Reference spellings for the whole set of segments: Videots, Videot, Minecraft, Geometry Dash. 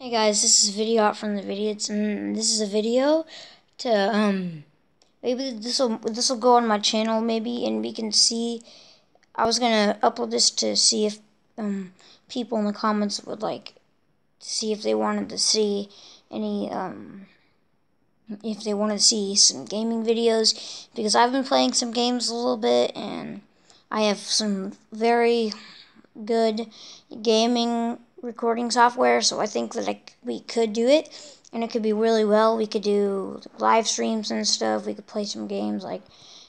Hey guys, this is Videot from the Videots, and this is a video to maybe this will go on my channel maybe, and we can see. I was gonna upload this to see if people in the comments would like to see if they wanted to see any if they want to see some gaming videos, because I've been playing some games a little bit and I have some very good gaming recording software, so I think that we could do it, and it could be really well. We could do live streams and stuff. We could play some games like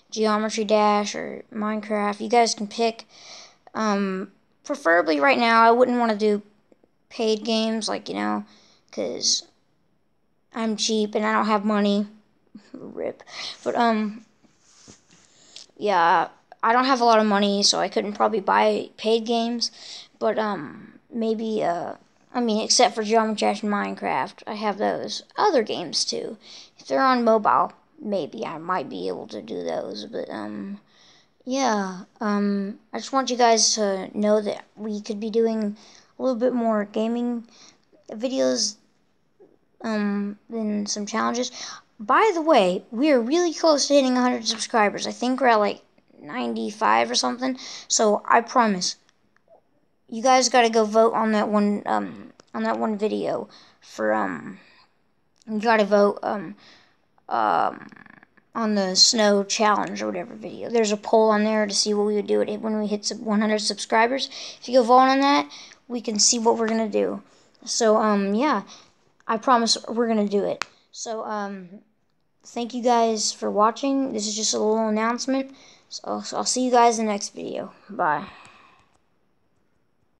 Geometry Dash or Minecraft. You guys can pick. Preferably right now, I wouldn't want to do paid games, because I'm cheap and I don't have money. Rip. But yeah, I don't have a lot of money, so I couldn't probably buy paid games. But maybe, I mean, except for Geometry Dash and Minecraft, I have those other games too. If they're on mobile, maybe I might be able to do those, but, yeah, I just want you guys to know that we could be doing a little bit more gaming videos, than some challenges. By the way, we are really close to hitting 100 subscribers. I think we're at, 95 or something, so I promise, you guys gotta go vote on that one, video for, you gotta vote, on the snow challenge or whatever video. There's a poll on there to see what we would do when we hit 100 subscribers. If you go vote on that, we can see what we're gonna do. So, yeah, I promise we're gonna do it. So, thank you guys for watching. This is just a little announcement. So I'll see you guys in the next video. Bye.